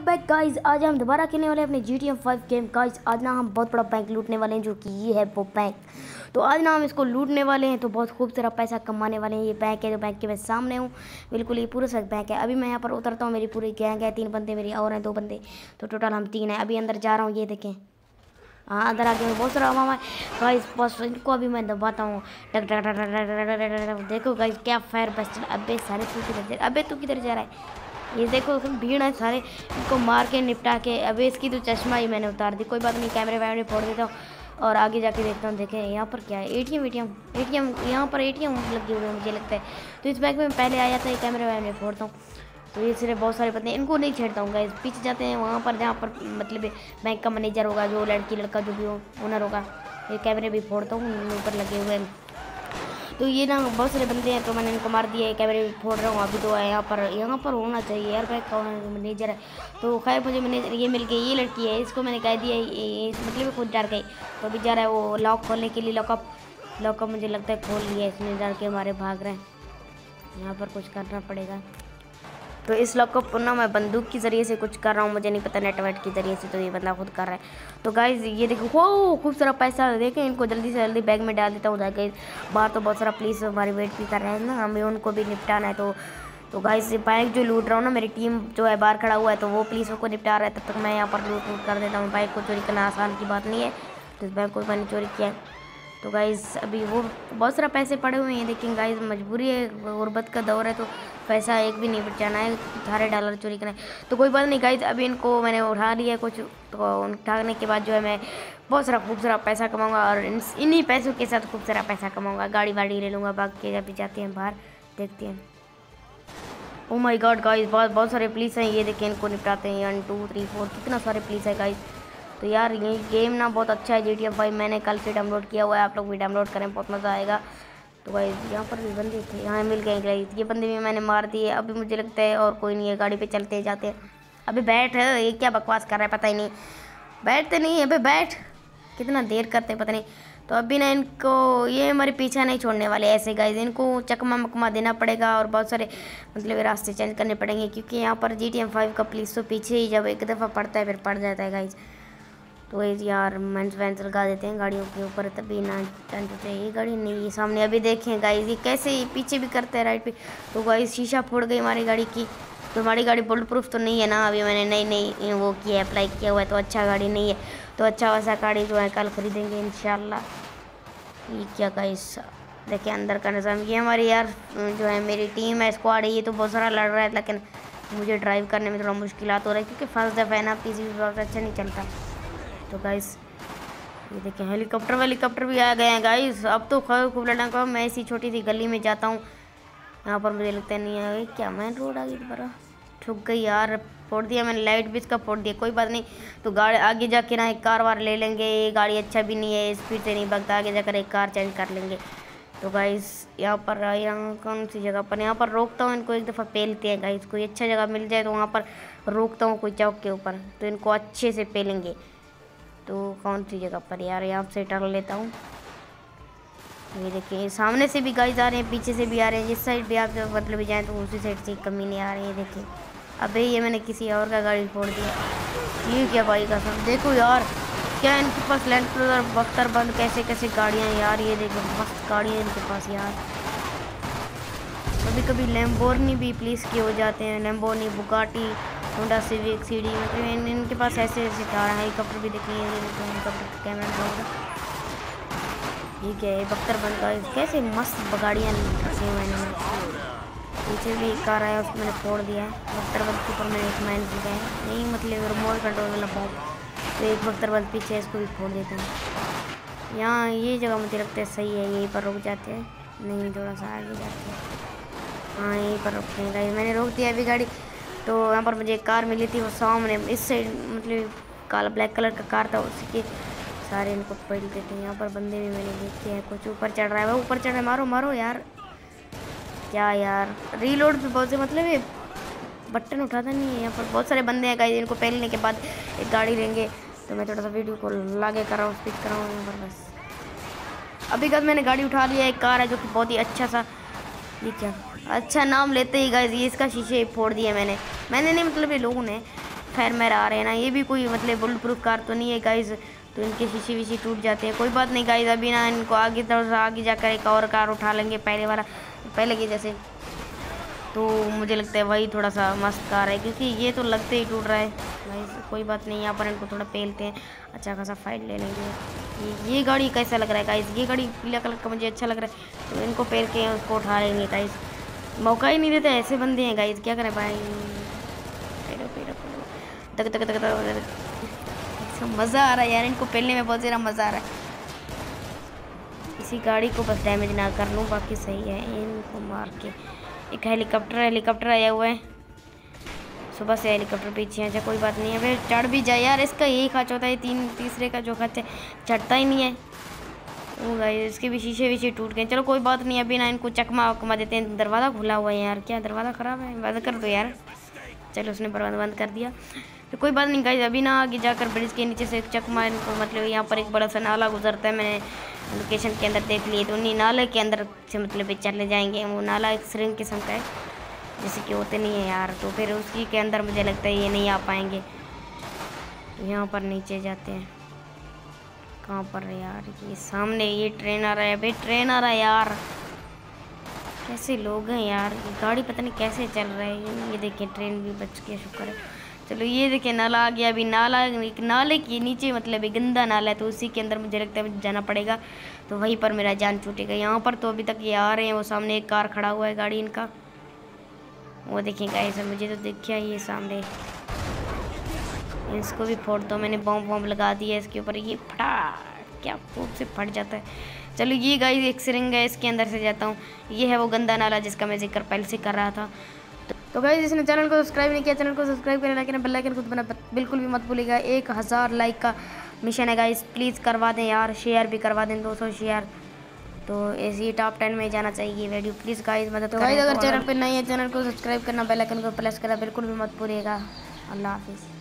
Welcome back guys. आज हम दोबारा खेलने वाले हैं अपने GTA 5 गेम। गाइज आज ना हम बहुत बड़ा बैंक लूटने वाले हैं, जो कि ये है वो बैंक। तो आज ना हम इसको लूटने वाले हैं, तो बहुत खूब सारा पैसा कमाने वाले हैं। ये बैंक है, जो बैंक के मैं सामने हूँ, बिल्कुल ये पूरा सख्त बैंक है। अभी मैं यहाँ पर उतरता हूँ, मेरी पूरी गैंग है, 3 बंदे मेरी और हैं, 2 बंदे, तो टोटल हम 3 हैं। अभी अंदर जा रहा हूँ, ये देखें। हाँ अंदर आगे में बहुत सारा हवा है गाइस। बस इनको अभी मैं दबाता हूँ। देखो गाइस क्या फायर बस्टर। अबे सारे तू किधर, अबे तू किधर जा रहा है? ये देखो भीड़ है सारे, इनको मार के निपटा के। अबे इसकी तो चश्मा ही मैंने उतार दी, कोई बात नहीं, कैमरे वैमरे फोड़ देता हूँ और आगे जाके देखता हूँ। देखें यहाँ पर क्या है, ए टी एम यहाँ पर ए टी एम लगे हुए हैं मुझे लगता है। तो इस बैग में पहले आ जाता है, कैमरे वैमरे फोड़ता हूँ। तो ये सिर्फ बहुत सारे पत्ते, इनको नहीं छेड़ता हूँ गाइस। पीछे जाते हैं वहाँ पर, जहाँ पर मतलब बैंक का मैनेजर होगा, जो लड़की लड़का जो भी हो ओनर होगा। ये कैमरे भी फोड़ता हूँ, ऊपर लगे हुए हैं। तो ये ना बहुत सारे बंदे हैं, तो मैंने इनको मार दिया है, कैमरे भी फोड़ रहा हूँ। अभी तो यहाँ पर होना चाहिए यार, बैंक का मैनेजर है। तो खैर मुझे मैनेजर ये मिल गई, ये लड़की है, इसको मैंने कह दिया ये मतलब खुद डर गई। तो अभी जा रहा है वो लॉक खोलने के लिए, लॉकअप मुझे लगता है खोल लिया इसने, डर के हमारे भाग रहे हैं। यहाँ पर कुछ करना पड़ेगा, तो इस लॉकअप को ना मैं बंदूक के ज़रिए से कुछ कर रहा हूँ, मुझे नहीं पता नेटवर्क के ज़रिए से, तो ये बंदा खुद कर रहा है। तो गाइज़ ये देखो खूब सारा पैसा। देखें इनको जल्दी से जल्दी बैग में डाल देता हूँ। गाइज़ बाहर तो बहुत सारा पुलिस हमारी वेट भी कर रहे हैं ना, हमें उनको भी निपटाना है। तो गाइज़ बाइक जो लूट रहा हूँ ना, मेरी टीम जो है बाहर खड़ा हुआ है, तो वो पुलिसों को निपटा रहा है। तब तक मैं यहाँ पर लूट कर देता हूँ। बाइक को चोरी करना आसान की बात नहीं है, तो इस बाइक को मैंने चोरी किया है। तो गाइज़ अभी वो बहुत सारा पैसे पड़े हुए हैं। देखिए गाइज़ मजबूरी है, गुरबत का दौर है, तो पैसा एक भी नहीं बचाना है, सारे डॉलर चोरी करना है। तो कोई बात नहीं गाइज़, अभी इनको मैंने उठा लिया कुछ, तो उठाने के बाद जो है मैं बहुत सारा खूब सारा पैसा कमाऊंगा, और इन्हीं पैसों के साथ खूब सारा पैसा कमाऊंगा। गाड़ी वाड़ी ले लूँगा, भाग के अभी जाते हैं बाहर, देखते हैं। ओ माई गॉड गाइज़ बहुत सारे पुलिस हैं, ये देखें इनको निपटाते हैं। 1 2 3 4 कितना सारे पुलिस है गाइज़। तो यार ये गेम ना बहुत अच्छा है, GTA 5 मैंने कल से डाउनलोड किया हुआ है, आप लोग भी डाउनलोड करें, बहुत मज़ा आएगा। तो भाई यहाँ पर भी बंदे थे, यहाँ मिल गए गाइस, ये बंदे भी मैंने मार दिए। अभी मुझे लगता है और कोई नहीं है, गाड़ी पे चलते जाते हैं। अभी बैठ, ये क्या बकवास कर रहा है पता ही नहीं, बैठते नहीं, अभी बैठ, कितना देर करते पता नहीं। तो अभी ना इनको ये हमारे पीछा नहीं छोड़ने वाले ऐसे गाइस, इनको चकमा मकमा देना पड़ेगा और बहुत सारे मतलब रास्ते चेंज करने पड़ेंगे, क्योंकि यहाँ पर GTA 5 का पुलिस तो पीछे ही जब एक दफ़ा पड़ता है फिर पड़ जाता है गाइस। तो यार मेंस वेंस लगा देते हैं गाड़ियों के ऊपर, तभी ना टूटे। ये गाड़ी नहीं, ये सामने, अभी देखें गाइस ये कैसे ये पीछे भी करते हैं राइट पे। तो गाइस शीशा फोड़ गई हमारी गाड़ी की, तो हमारी गाड़ी बुलेट प्रूफ तो नहीं है ना, अभी मैंने नहीं वो किया है, अप्लाई किया हुआ है, तो अच्छा गाड़ी नहीं है। तो अच्छा वैसा गाड़ी जो है कल खरीदेंगे इंशाल्लाह। ये क्या गाइस, देखिए अंदर का निज़ाम, ये हमारी यार जो है मेरी टीम है, स्क्वाड है। ये तो बहुत सारा लड़ रहा है, लेकिन मुझे ड्राइव करने में थोड़ा मुश्किल हो रहा है, क्योंकि फर्स्ट दफ़ा है ना, किसी भी वक्त अच्छा नहीं चलता। तो गाइस ये देखिए हेलीकॉप्टर भी आ गए हैं गाइस। अब तो खैर खूब लड़ना का, मैं इसी छोटी सी गली में जाता हूँ। यहाँ पर मुझे लगता नहीं है, क्या मैं रोड आ गई दोबारा, ठुक गई यार, फोड़ दिया मैंने, लाइट भी इसका फोड़ दिया। कोई बात नहीं, तो गाड़ी आगे जाके ना एक कार वार ले लेंगे, ये गाड़ी अच्छा भी नहीं है, स्पीड से नहीं भागता, आगे जाकर एक कार चेंज कर लेंगे। तो गाइस यहाँ कौन सी जगह पर, यहाँ पर रोकता हूँ इनको, एक दफ़ा पेलते हैं गाइस, कोई अच्छा जगह मिल जाए तो वहाँ पर रोकता हूँ, कोई चौक के ऊपर, तो इनको अच्छे से पेलेंगे। तो कौन सी जगह पर यार, यहाँ से टर्न लेता हूँ। ये देखिए सामने से भी गाइस आ रहे हैं, पीछे से भी आ रहे हैं, जिस साइड भी आप मतलब भी जाएँ तो उसी साइड से कमी नहीं आ रही है। देखिए अबे ये मैंने किसी और का गाड़ी फोड़ दिया, ये क्या भाई का सब। देखो यार क्या इनके पास लैंड क्रूजर, बख्तर बंद, कैसे कैसे गाड़ियाँ यार, ये देखो मस्त गाड़ियाँ इनके पास यार। कभी कभी लैम्बोर्गिनी भी पुलिस के हो जाते हैं, Lamborghini, Bugatti, Honda Civic, CD, मतलब इनके पास ऐसे ऐसे कार हैं। हेलीकॉप्टर भी देखिए, हेलीकॉप्टर कैमरा होगा। ये क्या है, बख्तर बंद का कैसे मस्त गाड़ियाँ रखी हुई मैंने, पीछे भी एक कार आया उसको मैंने फोड़ दिया है। बख्तर बंद के ऊपर मैंने एक मैन भी गया है, नहीं मतलब रिमोट कंट्रोल वाला बॉल, तो एक बख्तर बंद पीछे इसको भी फोड़ देता हूँ। यहाँ ये जगह मुझे लगता है सही है, यहीं पर रुक जाते हैं, नहीं थोड़ा सा आगे जाते हैं, हाँ यहीं पर रुकते हैं गाड़ी। मैंने रोक दिया अभी गाड़ी। तो यहाँ पर मुझे एक कार मिली थी, वो सामने इस साइड मतलब काला ब्लैक कलर का कार था, उसी के सारे इनको पकड़ देते हैं। यहाँ पर बंदे भी मैंने देखे हैं, कुछ ऊपर चढ़ रहा है, वो ऊपर चढ़ रहा है, मारो मारो यार, क्या यार रीलोड भी बहुत से मतलब ये बटन उठाता नहीं है। यहाँ पर बहुत सारे बंदे हैं गाइस, इनको पहलने के बाद एक गाड़ी लेंगे। तो मैं थोड़ा सा वीडियो को लागे कर रहा हूँ, स्पीड कर रहा हूँ। यहाँ पर बस अभी गाइस मैंने गाड़ी उठा लिया, एक कार है जो कि बहुत ही अच्छा सा, ये क्या अच्छा नाम लेते ही गाइस ये इसका शीशे फोड़ दिया मैंने नहीं मतलब ये लोगों ने। फैरमेर आ रहे हैं ना, ये भी कोई मतलब बुलेट प्रूफ कार तो नहीं है गाइज़, तो इनके शीशे वीसी टूट जाते हैं। कोई बात नहीं गाइज़, अभी ना इनको आगे तरफ आगे जाकर एक और कार उठा लेंगे पहले के जैसे। तो मुझे लगता है वही थोड़ा सा मस्त कार है, क्योंकि ये तो लगते ही टूट रहा है गाइज़। कोई बात नहीं, यहाँ पर इनको थोड़ा पेलते हैं, अच्छा खासा फाइट ले लेंगे। ये गाड़ी कैसा लग रहा है गाइज़, ये गाड़ी पीला कलर का मुझे अच्छा लग रहा है, तो इनको पेल के उसको उठा लेंगे गाइज़। मौका ही नहीं देते ऐसे बंदे हैं गाइज़, क्या करें भाई। तक मज़ा आ रहा है यार, इनको पेलने में बहुत ज़्यादा मज़ा आ रहा है। इसी गाड़ी को बस डैमेज ना कर लूँ, बाकी सही है। इनको मार के एक हेलीकॉप्टर आया हुआ है, सुबह से हेलीकॉप्टर पीछे। अच्छा कोई बात नहीं है, फिर चढ़ भी जाए यार, इसका यही खर्च होता है। तीसरे का जो खर्च है चढ़ता ही नहीं है। वो गाइस इसके भी शीशे वीशे टूट गए। चलो कोई बात नहीं, अभी ना इनको चकमा वकमा देते हैं। दरवाज़ा खुला हुआ है यार, क्या दरवाज़ा ख़राब है, बंद कर दो यार। चलो उसने बंद कर दिया, तो कोई बात नहीं गाइस। अभी ना आगे जाकर ब्रिज के नीचे से चकमा इनको मतलब यहाँ पर एक बड़ा सा नाला गुजरता है, मैंने लोकेशन के अंदर देख लिए, तो उन्हीं नाले के अंदर से मतलब चले जाएंगे। वो नाला एक श्रृंग किस्म का है, जैसे कि होते नहीं है यार, तो फिर उसी के अंदर मुझे लगता है ये नहीं आ पाएंगे। तो यहाँ पर नीचे जाते हैं, कहाँ पर है यार, ये सामने ये ट्रेन आ रहा है। भाई ट्रेन आ रहा है यार, कैसे लोग हैं यार, गाड़ी पता नहीं कैसे चल रहा है। ये देखें ट्रेन भी बच के शुक्र है। चलो ये देखें नाला आ गया। अभी नाले के नीचे मतलब एक गंदा नाला है, तो उसी के अंदर मुझे लगता है मुझे जाना पड़ेगा, तो वहीं पर मेरा जान छूटेगा। यहाँ पर तो अभी तक ये आ रहे हैं, वो सामने एक कार खड़ा हुआ है गाड़ी इनका, वो देखेंगे ऐसा। मुझे तो देखिए ये सामने, इसको भी फोड़ दो। मैंने बॉम्ब लगा दिया इसके ऊपर, ये फटा क्या खूब से फट जाता है। चलो ये गाइस एक सिरिंग है, इसके अंदर से जाता हूँ। ये है वो गंदा नाला जिसका मैं जिक्र पहले से कर रहा था। तो गाइस जिसने चैनल को सब्सक्राइब नहीं किया, चैनल को सब्सक्राइब करना, लेकिन बेल आइकन को दबाना बिल्कुल भी मत भूलिएगा। 1000 लाइक का मिशन है गाइस, प्लीज़ करवा दें यार, शेयर भी करवा दें 200 शेयर, तो ऐसी टॉप 10 में जाना चाहिए वीडियो, प्लीज़ गाइस मदद। तो गाइस अगर चैनल पर नहीं है, चैनल को सब्सक्राइब करना, बेल आइकन को प्रेस करना बिल्कुल भी मत भूलिएगा। अल्लाह हाफिज़।